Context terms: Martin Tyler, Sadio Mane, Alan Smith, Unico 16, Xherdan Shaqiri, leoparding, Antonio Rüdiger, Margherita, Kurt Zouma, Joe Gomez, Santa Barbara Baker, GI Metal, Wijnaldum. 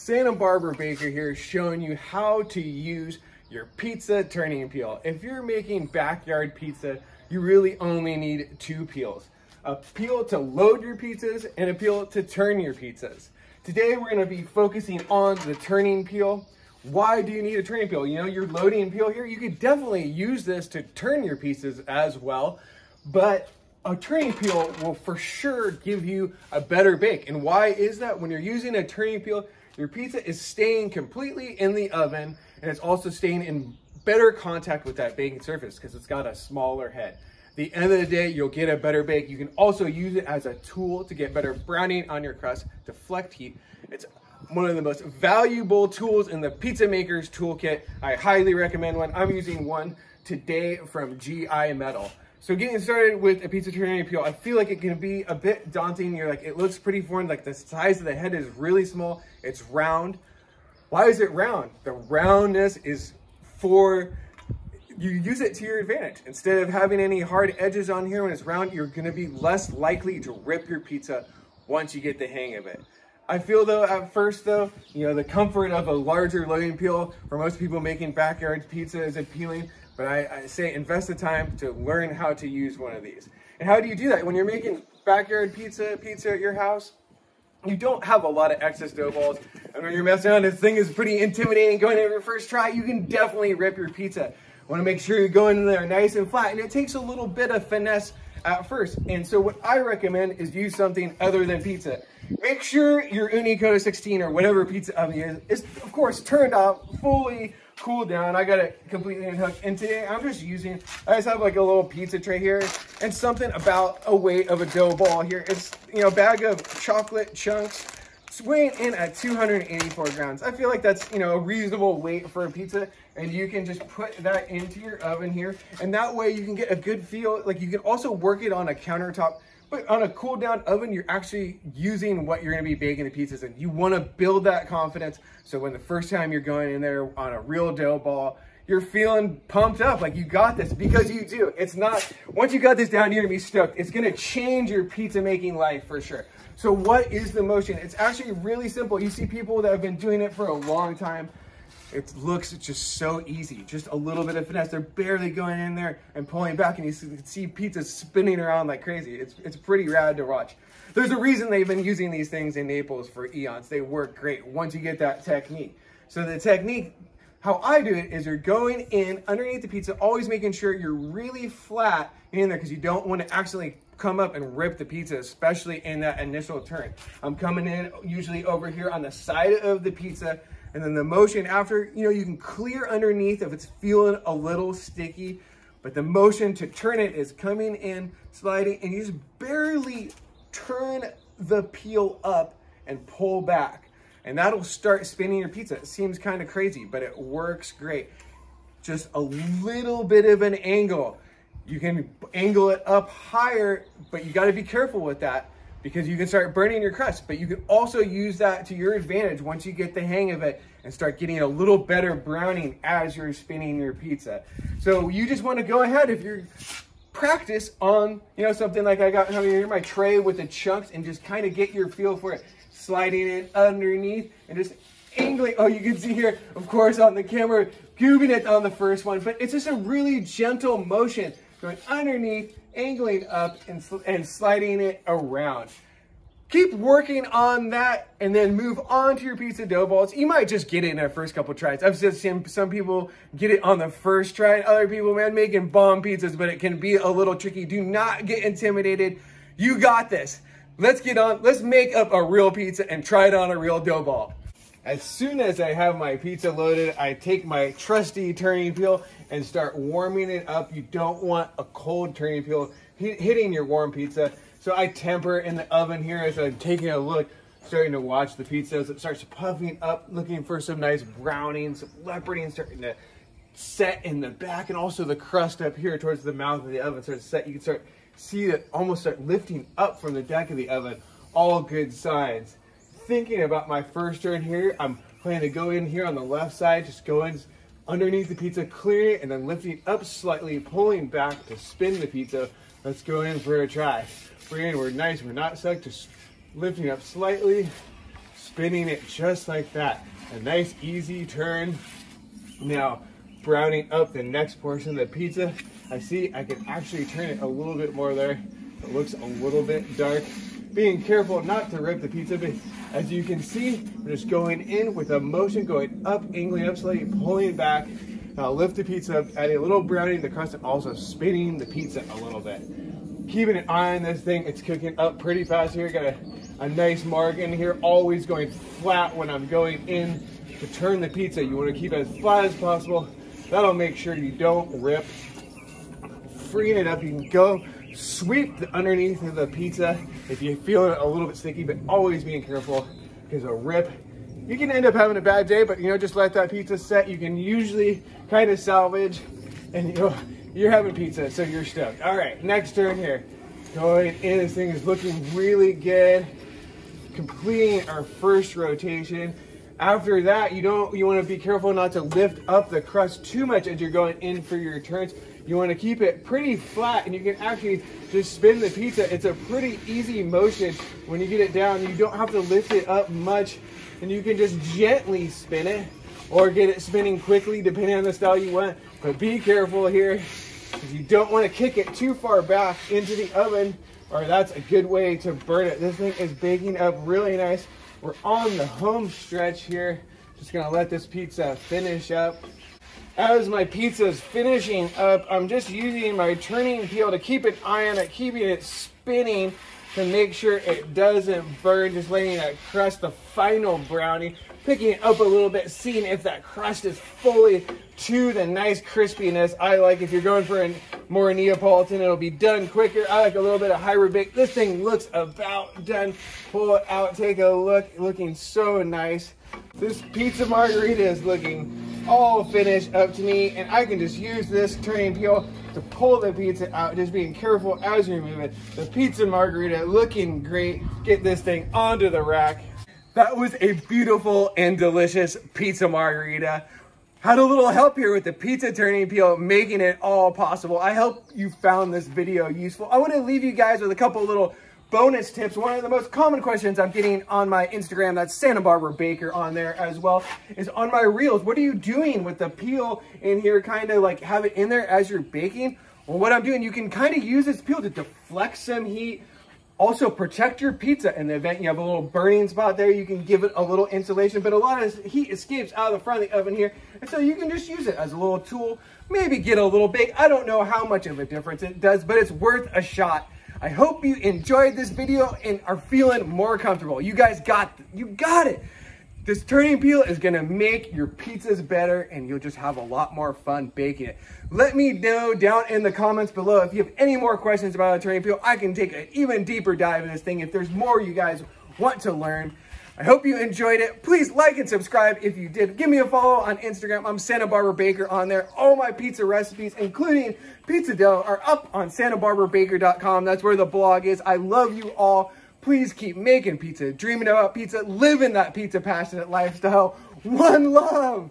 Santa Barbara Baker here, showing you how to use your pizza turning peel. If you're making backyard pizza, you really only need two peels. A peel to load your pizzas and a peel to turn your pizzas. Today we're going to be focusing on the turning peel. Why do you need a turning peel? You know, your loading peel here, you could definitely use this to turn your pizzas as well, but a turning peel will for sure give you a better bake. And why is that? When you're using a turning peel, your pizza is staying completely in the oven, and it's also staying in better contact with that baking surface because it's got a smaller head. At the end of the day, you'll get a better bake. You can also use it as a tool to get better browning on your crust, deflect heat. It's one of the most valuable tools in the pizza maker's toolkit. I highly recommend one. I'm using one today from GI Metal. So getting started with a pizza turning peel, I feel like it can be a bit daunting. You're like, it looks pretty foreign, like the size of the head is really small, it's round. Why is it round? The roundness is for, you use it to your advantage. Instead of having any hard edges on here when it's round, you're gonna be less likely to rip your pizza once you get the hang of it. I feel though, at first though, you know, the comfort of a larger loading peel for most people making backyard pizza is appealing. But I say invest the time to learn how to use one of these. And how do you do that? When you're making backyard pizza at your house, you don't have a lot of excess dough balls. And when you're messing around, this thing is pretty intimidating. Going in your first try, you can definitely rip your pizza. Want to make sure you go in there nice and flat. And it takes a little bit of finesse at first. And so what I recommend is use something other than pizza. Make sure your Unico 16 or whatever pizza oven is of course turned out, fully cooled down. I got it completely unhooked. And today I'm just using, I just have like a little pizza tray here and something about a weight of a dough ball here. It's, you know, a bag of chocolate chunks. It's weighing in at 284 grams. I feel like that's, you know, a reasonable weight for a pizza. And you can just put that into your oven here. And that way you can get a good feel. Like you can also work it on a countertop, but on a cool down oven, you're actually using what you're gonna be baking the pizzas in. You wanna build that confidence. So when the first time you're going in there on a real dough ball, you're feeling pumped up, like you got this, because you do. It's not, once you got this down, you're gonna be stoked. It's gonna change your pizza making life for sure. So what is the motion? It's actually really simple. You see people that have been doing it for a long time. It looks just so easy. Just a little bit of finesse. They're barely going in there and pulling back, and you can see pizza spinning around like crazy. It's pretty rad to watch. There's a reason they've been using these things in Naples for eons. They work great once you get that technique. So the technique, how I do it is you're going in underneath the pizza, always making sure you're really flat in there because you don't want to accidentally come up and rip the pizza, especially in that initial turn. I'm coming in usually over here on the side of the pizza, and then the motion after, you know, you can clear underneath if it's feeling a little sticky, but the motion to turn it is coming in, sliding, and you just barely turn the peel up and pull back. And that'll start spinning your pizza. It seems kind of crazy, but it works great. Just a little bit of an angle. You can angle it up higher, but you got to be careful with that because you can start burning your crust. But you can also use that to your advantage once you get the hang of it and start getting a little better browning as you're spinning your pizza. So you just want to go ahead, if you're practice on, you know, something like I got here, my tray with the chunks, and just kind of get your feel for it. Sliding it underneath and just angling. Oh, you can see here, of course, on the camera, goobing it on the first one, but it's just a really gentle motion going underneath, angling up, and sliding it around. Keep working on that and then move on to your pizza dough balls. You might just get it in our first couple tries. I've just seen some people get it on the first try and other people, man, making bomb pizzas, but it can be a little tricky. Do not get intimidated. You got this. Let's get on, let's make up a real pizza and try it on a real dough ball. As soon as I have my pizza loaded, I take my trusty turning peel and start warming it up. You don't want a cold turning peel hitting your warm pizza. So I temper in the oven here as I'm taking a look, starting to watch the pizza as it starts puffing up, looking for some nice browning, some leoparding, starting to set in the back, and also the crust up here towards the mouth of the oven starts to set. You can start see it almost start lifting up from the deck of the oven. All good signs. Thinking about my first turn here, I'm planning to go in here on the left side, just go in underneath the pizza, clearing it, and then lifting up slightly, pulling back to spin the pizza. Let's go in for a try. We're nice, we're not stuck, just lifting up slightly, spinning it just like that. A nice easy turn. Now, browning up the next portion of the pizza. I see I can actually turn it a little bit more there. It looks a little bit dark. Being careful not to rip the pizza, but as you can see, we're just going in with a motion, going up, angling up slightly, pulling back. Lift the pizza up, adding a little browning, the crust, and also spinning the pizza a little bit. Keeping an eye on this thing, it's cooking up pretty fast here. Got a nice mark in here, always going flat when I'm going in to turn the pizza. You want to keep it as flat as possible. That'll make sure you don't rip. Freeing it up, you can go sweep the underneath of the pizza if you feel it a little bit sticky, but always being careful because a rip, you can end up having a bad day. But you know, just let that pizza set. You can usually kind of salvage, and you're having pizza, so you're stoked. All right, next turn here, going in. This thing is looking really good. Completing our first rotation. After that, you want to be careful not to lift up the crust too much as you're going in for your turns. You want to keep it pretty flat, and you can actually just spin the pizza. It's a pretty easy motion when you get it down. You don't have to lift it up much, and you can just gently spin it or get it spinning quickly depending on the style you want. But be careful here because you don't want to kick it too far back into the oven, or that's a good way to burn it. This thing is baking up really nice. We're on the home stretch here. Just gonna let this pizza finish up. As my pizza is finishing up, I'm just using my turning peel to keep an eye on it, keeping it spinning to make sure it doesn't burn. Just letting that crust, the final brownie, picking it up a little bit, seeing if that crust is fully to the nice crispiness. I like, if you're going for a more Neapolitan, it'll be done quicker. I like a little bit of hybrid bake. This thing looks about done. Pull it out, take a look, looking so nice. This pizza margherita is looking all finished up to me, and I can just use this turning peel to pull the pizza out, just being careful as you move it. The pizza margherita looking great. Get this thing onto the rack. That was a beautiful and delicious pizza margherita. Had a little help here with the pizza turning peel, making it all possible. I hope you found this video useful. I want to leave you guys with a couple little bonus tips. One of the most common questions I'm getting on my Instagram, that's Santa Barbara Baker on there as well, is on my reels. What are you doing with the peel in here? Kind of like have it in there as you're baking? Well, what I'm doing, you can kind of use this peel to deflect some heat. Also, protect your pizza in the event you have a little burning spot there. You can give it a little insulation, but a lot of heat escapes out of the front of the oven here. And so you can just use it as a little tool, maybe get a little bake. I don't know how much of a difference it does, but it's worth a shot. I hope you enjoyed this video and are feeling more comfortable. You guys got it. This turning peel is gonna make your pizzas better, and you'll just have a lot more fun baking it. Let me know down in the comments below if you have any more questions about the turning peel. I can take an even deeper dive in this thing if there's more you guys want to learn. I hope you enjoyed it. Please like and subscribe if you did. Give me a follow on Instagram. I'm Santa Barbara Baker on there. All my pizza recipes, including pizza dough, are up on santabarbarabaker.com. That's where the blog is. I love you all. Please keep making pizza, dreaming about pizza, living that pizza passionate lifestyle. One love.